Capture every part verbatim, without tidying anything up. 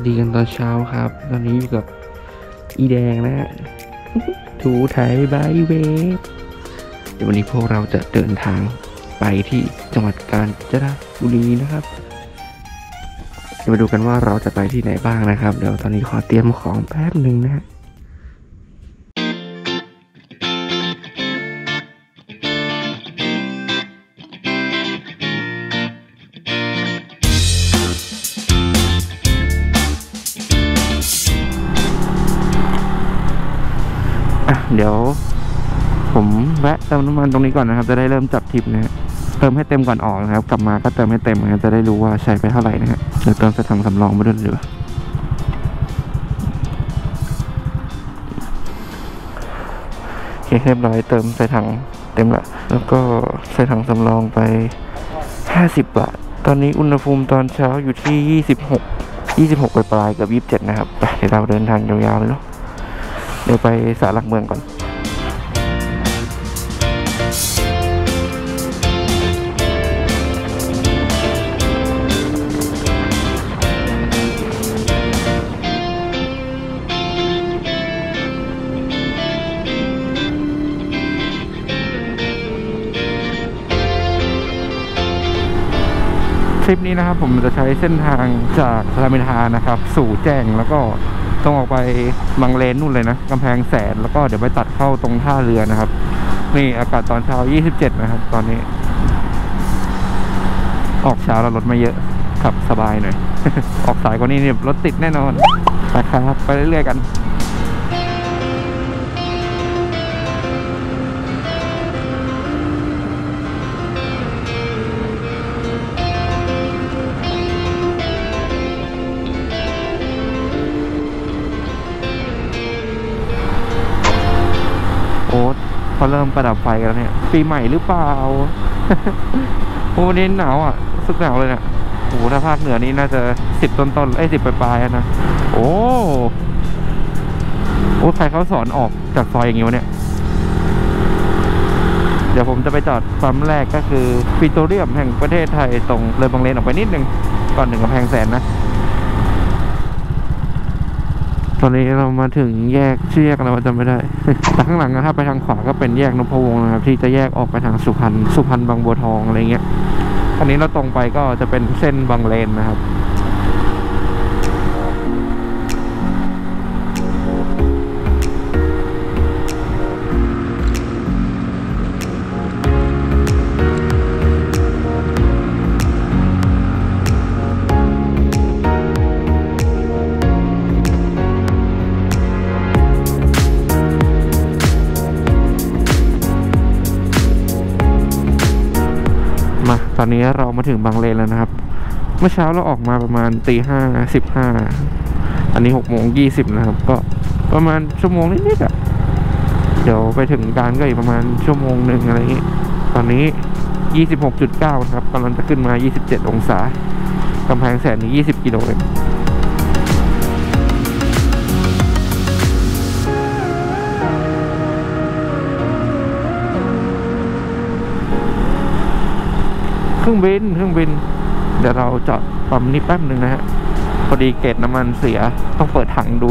วัสดีกันตอนเช้าครับตอนนี้อยู่กับอีแดงนะฮะถูไถบายเวฟเดี๋ยววันนี้พวกเราจะเดินทางไปที่จังหวัดกาญจนบุรีนะครับเดี๋ยวมาดูกันว่าเราจะไปที่ไหนบ้างนะครับเดี๋ยวตอนนี้ขอเตรียมของแป๊บหนึ่งนะฮะเดี๋ยวผมแวะเติมน้ำมันตรงนี้ก่อนนะครับจะได้เริ่มจับทริปนะฮะเติมให้เต็มก่อนออกนะครับกลับมาก็เติมให้เต็มนะจะได้รู้ว่าใช้ไปเท่าไหร่นะฮะเดี๋ยวเติมใส่ถังสำรองไปด้วยดีกว่าโอเคเรียบร้อยเติมใส่ถังเต็มละแล้วก็ใส่ถังสำรองไปห้าสิบบาทตอนนี้อุณหภูมิตอนเช้าอยู่ที่ยี่สิบหก ยี่สิบหกปลายๆเกือบยี่สิบเจ็ดนะครับเดี๋ยวเราเดินทางยาวๆเลยเนาะเดี๋ยวไปศาลหลักเมืองก่อนทริปนี้นะครับผมจะใช้เส้นทางจากรามอินทรานะครับสู่แจ้งแล้วก็ตรงออกไปบางเลนนู่นเลยนะกำแพงแสนแล้วก็เดี๋ยวไปตัดเข้าตรงท่าเรือนะครับนี่อากาศตอนเช้ายี่สิบเจ็ดนะครับตอนนี้ออกเช้าเรารถมาเยอะขับสบายหน่อย ออกสายกว่านี้เนี่ยรถติดแน่นอนนะครับไปเรื่อยๆกันพอเริ่มประดับไฟกันแล้วเนี่ยปีใหม่หรือเปล่า โอ้เน้นหนาวอ่ะสึกหนาวเลยเนี่ยโอ้ถ้าภาคเหนือนี่น่าจะสิบต้นต้นไอ้สิบปลายปลายนะโอ้โอ้ใครเขาสอนออกจากซอยอย่างนี้วะเนี่ยเดี๋ยวผมจะไปจอดปั๊มแรกก็คือปิโตรเลียมแห่งประเทศไทยตรงเลยบางเลนออกไปนิดนึงก่อนถึงกำแพงแสนนะตอนนี้เรามาถึงแยกชื่อแยกอะไรจำไม่ได้ แต่ข้างหลังนะถ้าไปทางขวาก็เป็นแยกนพวงศ์นะครับที่จะแยกออกไปทางสุพรรณสุพรรณบางบัวทองอะไรเงี้ยอันนี้เราตรงไปก็จะเป็นเส้นบางเลนนะครับตอนนี้เรามาถึงบางเลนแล้วนะครับเมื่อเช้าเราออกมาประมาณตีห้าสิบห้าอันนี้หกโมงยี่สิบนะครับก็ประมาณชั่วโมงนิดๆอ่ะเดี๋ยวไปถึงการก็อีกประมาณชั่วโมงหนึ่งอะไรอย่างนี้ตอนนี้ยี่สิบหกจุดเก้าครับกำลังจะขึ้นมายี่สิบเจ็ดองศากำแพงแสนนี้ยี่สิบกิโลเองเครื่องบินเครื่องบินเดี๋ยวเราจอดปั๊มนี้แป๊บหนึ่งนะฮะพอดีเกจน้ำมันเสียต้องเปิดถังดู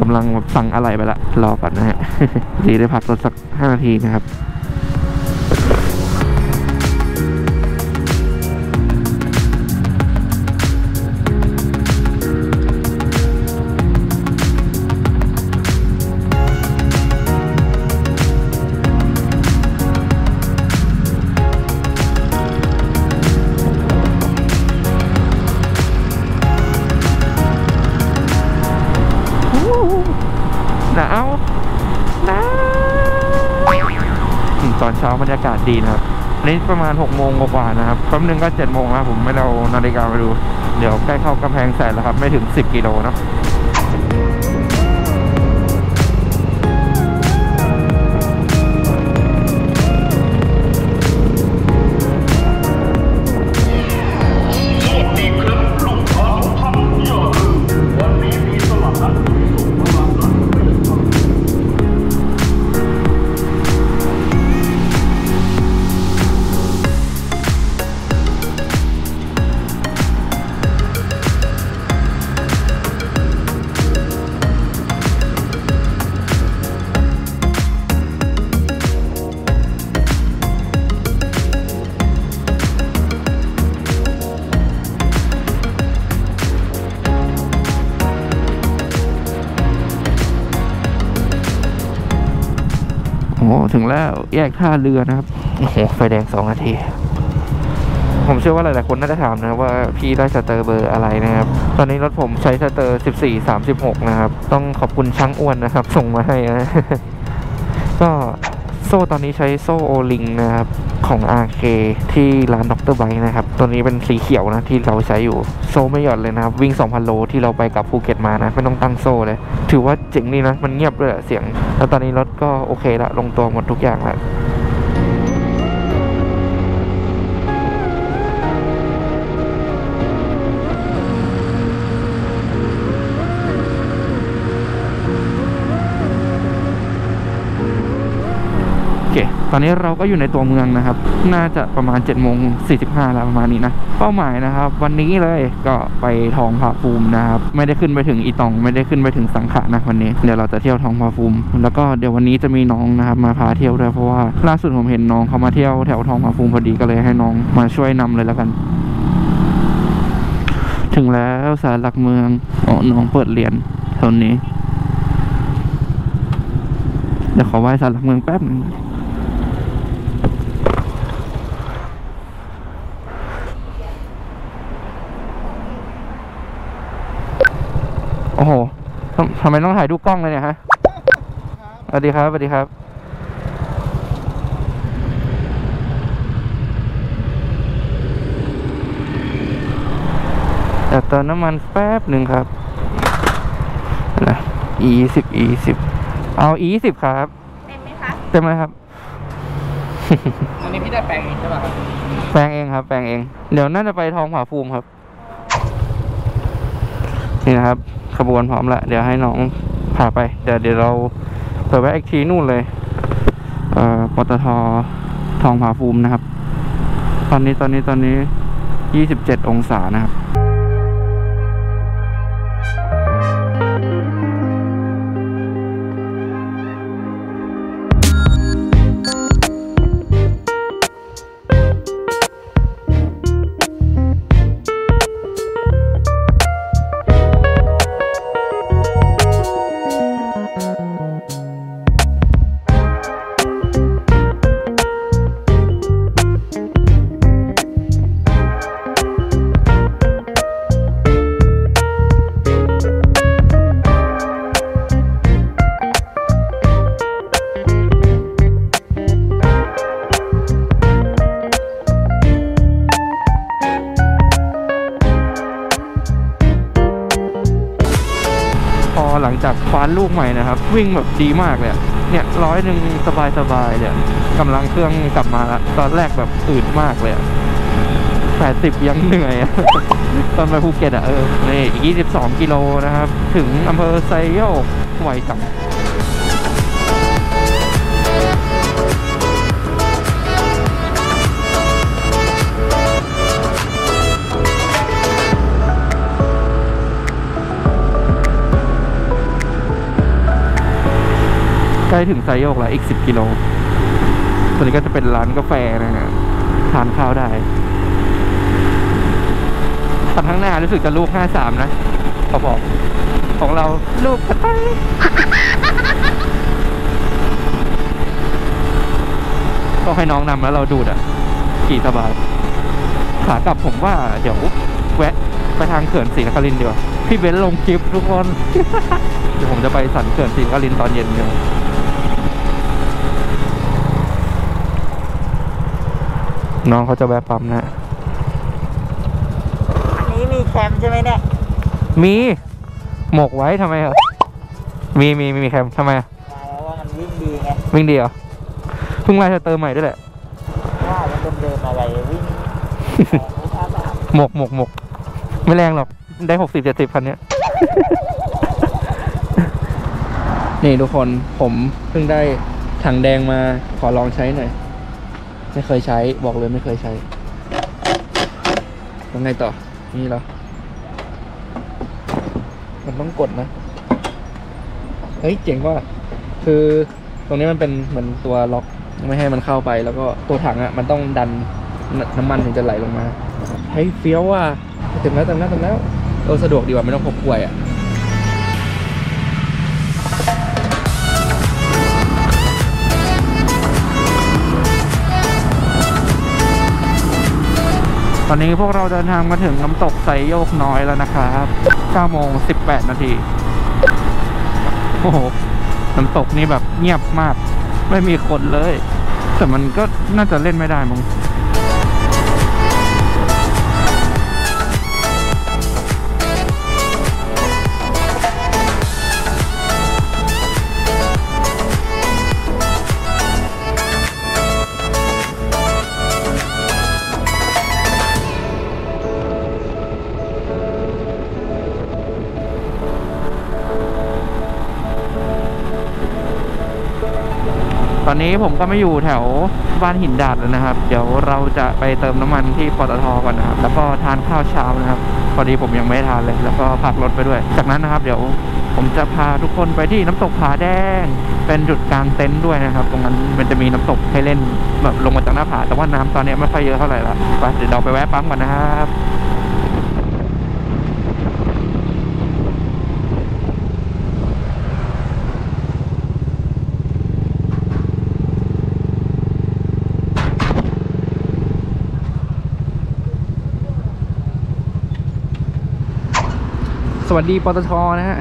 กำลังสั่งอะไรไปละรอก่อนนะฮะ ดีได้พักรถสักห้านาทีนะครับตอนเช้าบรรยากาศดีนะครับนี่ประมาณหกโมงกว่านะครับแป๊บนึงก็เจ็ดโมงแล้วผมไม่เอานาฬิกาไปดูเดี๋ยวใกล้เข้ากำแพงแสนแล้วครับไม่ถึงสิบกิโลนะ โอ้ถึงแล้วแยกท่าเรือนะครับโอ้โหไฟแดงสองนาทีผมเชื่อว่าหลายๆคนน่าจะถามนะว่าพี่ได้สเตอร์เบอร์อะไรนะครับตอนนี้รถผมใช้สเตอร์สิบสี่ สามสิบหกนะครับต้องขอบคุณช่างอ้วนนะครับส่งมาให้นะก็โซ่ตอนนี้ใช้โซ่โอลิงนะครับของ อาร์ เค ที่ร้านด็อกเตอร์ไบค์นะครับตัวนี้เป็นสีเขียวนะที่เราใช้อยู่โซ่ไม่หย่อนเลยนะครับวิ่ง สองพัน โลที่เราไปกับภูเก็ตมานะไม่ต้องตั้งโซ่เลยถือว่าเจ๋งนี่นะมันเงียบเลยเสียงแล้วตอนนี้รถก็โอเคละลงตัวหมดทุกอย่างละตอนนี้เราก็อยู่ในตัวเมืองนะครับน่าจะประมาณ เจ็ดโมงสี่สิบห้า แล้วประมาณนี้นะเป้าหมายนะครับวันนี้เลยก็ไปทองผาภูมินะครับไม่ได้ขึ้นไปถึงอีตองไม่ได้ขึ้นไปถึงสังขะนะวันนี้เดี๋ยวเราจะเที่ยวทองผาภูมิแล้วก็เดี๋ยววันนี้จะมีน้องนะครับมาพาเที่ยวด้วยเพราะว่าล่าสุดผมเห็นน้องเขามาเที่ยวแถวทองผาภูมิพอดีก็เลยให้น้องมาช่วยนำเลยแล้วกันถึงแล้วศาลหลักเมืองอ๋อน้องเปิดเรียนแถวนี้เดี๋ยวขอไหว้ศาลหลักเมืองแป๊บนึงโอ้โหทำไมต้องถ่ายดูกล้องเลยเนี่ยฮะสวัสดีครับสวัสดีครับเดี๋ยวเติมน้ำมันแป๊บหนึ่งครับนะยี่สิบยี่สิบเอายี่สิบครับเต็มไหมคะเต็มเลยครับอันนี้พี่ได้แปลงเองใช่ป่ะครับแปลงเองครับแปลงเองเดี๋ยวน่าจะไปทองผาภูมิครับนี่นะครับขบวนพร้อมละเดี๋ยวให้น้องพาไปเดี๋ยวเดี๋ยวเราเปิดไว้อีกทีนู่นเลยเอ่อปตท.ทองผาภูมินะครับตอนนี้ตอนนี้ตอนนี้ยี่สิบเจ็ดองศานะครับจากคว้านลูกใหม่นะครับวิ่งแบบดีมากเลยเนี่ยร้อยหนึ่งสบายสบายเลยกำลังเครื่องกลับมาละตอนแรกแบบอืดมากเลยแปดสิบยังเหนื่อยตอนไปภูเก็ตอ่ะเออนี่อีกยี่สิบสองกิโลนะครับถึงอำเภอไซโยกไวจังใกล้ถึงไซโยกแล้วอีกสิบกิโลตอนนี้ก็จะเป็นร้านกาแฟนะฮะทานข้าวได้ตอนข้างหน้ารู้สึกจะลูกห้าสิบสามนะเขาบอกของเราลูกกระต่ายก็ให้น้องนำแล้วเราดูดอ่ะขี่สบายขากลับผมว่าเดี๋ยวแวะไปทางเขื่อนศรีนครินทร์ดีกว่าพี่เบนลงคลิปทุกคนเดี๋ยวผมจะไปสันเขื่อนศรีนครินทร์ตอนเย็นเดียวน้องเขาจะแวะปั๊มนะอันนี้มีแคมใช่ไหมเนี่ยมีหมกไว้ทำไมเหรอมีมีมีแคมทำไมอ่ะว่ามันวิ่งดีไงวิ่งดีเหรอเพิ่งไล่จะเติมใหม่ด้วยแหละว่ามันเติมเดิมอะไรวิ่งหมกหมกหมกไม่แรงหรอกได้หกสิบเจ็ดสิบคันเนี้ยนี่ทุกคนผมเพิ่งได้ถังแดงมาขอลองใช้หน่อยไม่เคยใช้บอกเลยไม่เคยใช้ยังไงต่อนี่เหรอมันต้องกดนะเฮ้ยเจ๋งว่าคือตรงนี้มันเป็นเหมือนตัวล็อกไม่ให้มันเข้าไปแล้วก็ตัวถังอ่ะมันต้องดันน้ำมันถึงจะไหลลงมาเฮ้ยเฟี้ยวว่ะเต็มแล้วเต็มแล้วเต็มแล้วเออสะดวกดีกว่าไม่ต้องพกกล้วยอ่ะ อนนี้พวกเราเดินทางมาถึงน้ำตกไซโยกน้อยแล้วนะครับเก้าโมงสิบแปดนาทีโอ้โหน้ำตกนี่แบบเงียบมากไม่มีคนเลยแต่มันก็น่าจะเล่นไม่ได้มั้งตอนนี้ผมก็ไม่อยู่แถวบ้านหินดาดแล้วนะครับเดี๋ยวเราจะไปเติมน้ำมันที่ปตท.ก่อนนะครับแล้วก็ทานข้าวเช้านะครับพอดีผมยังไม่ทานเลยแล้วก็พักรถไปด้วยจากนั้นนะครับเดี๋ยวผมจะพาทุกคนไปที่น้ำตกผาแดงเป็นจุดกลางเต็นท์ด้วยนะครับตรงนั้นมันจะมีน้ำตกให้เล่นแบบลงมาจากหน้าผาแต่ว่าน้ำตอนนี้ไม่ค่อยเยอะเท่าไหร่ละไปเดี๋ยวเราไปแวะปั๊มก่อนนะครับสวัสดีปตท.นะฮะ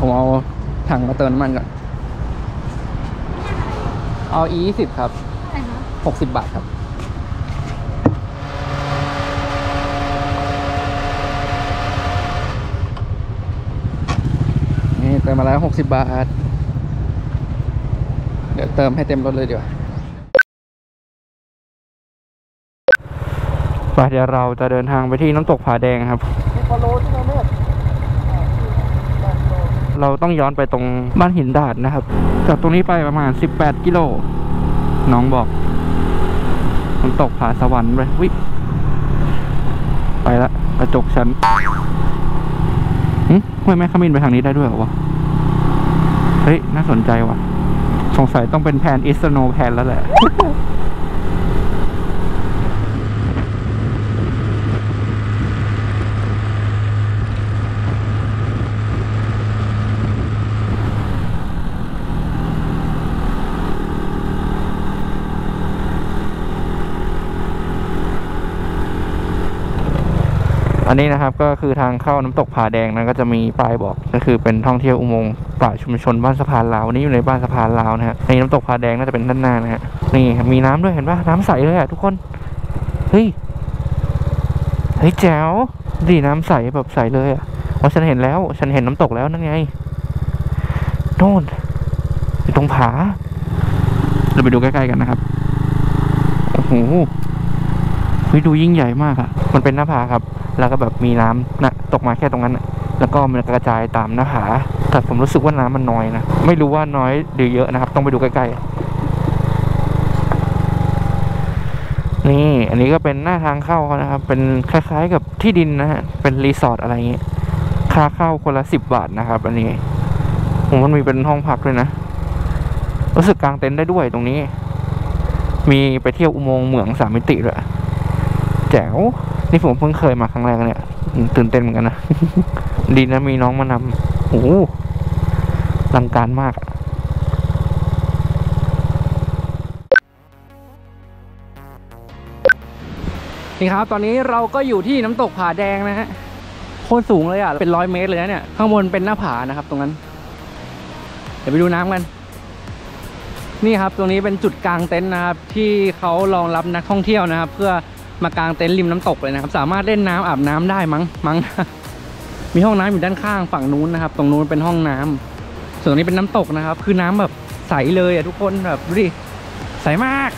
ผมเอาถังมาเติมน้ำมันก่อนเอา อี ยี่สิบ ครับ หกสิบบาทครับนี่เติมมาแล้วหกสิบบาทเดี๋ยวเติมให้เต็มรถเลยเดี๋ยวไปเดี๋ยวเราจะเดินทางไปที่น้ำตกผาแดงครับเราต้องย้อนไปตรงบ้านหินดาดนะครับจากตรงนี้ไปประมาณสิบแปดกิโลน้องบอกมันตกผาสวรรค์ไปวิไปละกระจกฉันห้วยแม่ขมิ้นไปทางนี้ได้ด้วยเหรอวะเฮ้ยน่าสนใจว่ะสงสัยต้องเป็นแพนอิสโนแพนแล้วแหละ อันนี้นะครับก็คือทางเข้าน้ำตกผาแดงนั้นก็จะมีป้ายบอกก็คือเป็นท่องเที่ยวอุโมงค์ป่าชุมชนบ้านสะพานลาววันนี้อยู่ในบ้านสะพานลาวนะฮะในน้ำตกผาแดงน่าจะเป็นด้านหน้านะฮะนี่มีน้ำด้วยเห็นป่ะน้ำใสเลยอ่ะทุกคนเฮ้ยเฮ้ยแจ๋วดีน้ำใสแบบใสเลยอ่ะอ๋อฉันเห็นแล้วฉันเห็นน้ำตกแล้วนั่นไงโน่นอยู่ตรงผาเราไปดูใกล้ๆกันนะครับโอ้โหดูยิ่งใหญ่มากอ่ะมันเป็นหน้าผาครับแล้วก็แบบมีน้ำนะตกมาแค่ตรงนั้นแล้วก็มันกระจายตามหน้าผาแต่ผมรู้สึกว่าน้ำมันน้อยนะไม่รู้ว่าน้อยหรือเยอะนะครับต้องไปดูใกล้ๆนี่อันนี้ก็เป็นหน้าทางเข้านะครับเป็นคล้ายๆกับที่ดินนะฮะเป็นรีสอร์ทอะไรเงี้ยค่าเข้าคนละสิบบาทนะครับอันนี้ผมมันมีเป็นห้องพักด้วยนะรู้สึกกางเต็นท์ได้ด้วยตรงนี้มีไปเที่ยวอุโมงค์เหมืองสามมิติด้วยแจ๋วนี่ผมเพิ่งเคยมาครั้งแรกเนี่ยตื่นเต้นเหมือนกันนะ ดีนะมีน้องมานำโอ้โหลังการมากนี่ครับตอนนี้เราก็อยู่ที่น้ำตกผาแดงนะฮะโคตรสูงเลยอ่ะเป็นร้อยเมตรเลยนะเนี่ยข้างบนเป็นหน้าผานะครับตรงนั้นเดี๋ยวไปดูน้ำกันนี่ครับตรงนี้เป็นจุดกลางเต็นท์นะครับที่เขารองรับนักท่องเที่ยวนะครับเพื่อมากางเต็นท์ริมน้ำตกเลยนะครับสามารถเล่นน้ำอาบน้ำได้มั้งมั้งมีห้องน้ำอยู่ด้านข้างฝั่งนู้นนะครับตรงนู้นเป็นห้องน้ำส่วนตรงนี้เป็นน้ำตกนะครับคือน้ำแบบใสเลยอ่ะทุกคนแบบดูดิใสมาก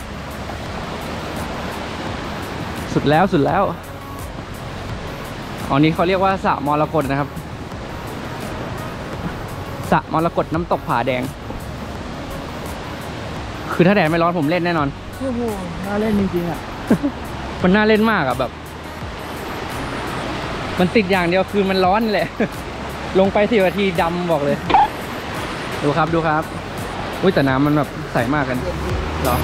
สุดแล้วสุดแล้วอันนี้เขาเรียกว่าสระมรกตนะครับสระมรกตน้ำตกผาแดงคือถ้าแดดไม่ร้อนผมเล่นแน่นอนโอ้โหน่าเล่นจริงๆอ่ะมันน่าเล่นมากอะแบบมันติดอย่างเดียวคือมันร้อนแหละลงไปสี่นาทีดำบอกเลยดูครับดูครับอุ้ยแต่น้ำมันแบบใสมากกันหรอ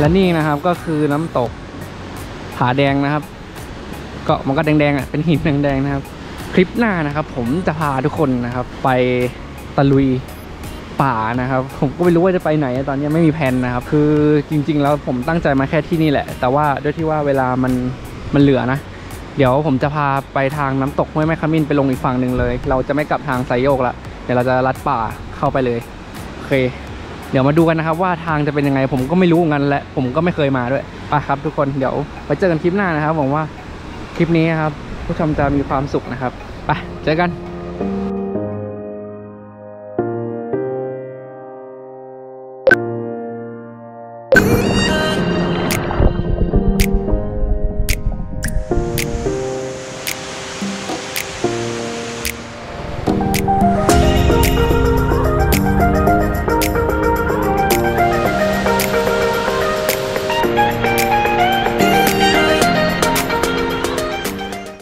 และนี่นะครับก็คือน้ำตกผาแดงนะครับก็มันก็แดงๆอ่ะเป็นหินแดงๆนะครับคลิปหน้านะครับผมจะพาทุกคนนะครับไปตะลุยป่านะครับผมก็ไม่รู้ว่าจะไปไหนตอนนี้ไม่มีแผนนะครับคือจริงๆแล้วผมตั้งใจมาแค่ที่นี่แหละแต่ว่าด้วยที่ว่าเวลามันมันเหลือนะเดี๋ยวผมจะพาไปทางน้ำตกห้วยแม่ขมิ้นไปลงอีกฝั่งหนึ่งเลยเราจะไม่กลับทางไซโยกละเดี๋ยวเราจะลัดป่าเข้าไปเลยโอเคเดี๋ยวมาดูกันนะครับว่าทางจะเป็นยังไงผมก็ไม่รู้งั้นแหละผมก็ไม่เคยมาด้วยอ่ะครับทุกคนเดี๋ยวไปเจอกันคลิปหน้านะครับหวังว่าคลิปนี้ครับผู้ชมจะมีความสุขนะครับไปเจอกัน